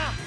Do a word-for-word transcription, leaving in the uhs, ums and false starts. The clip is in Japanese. から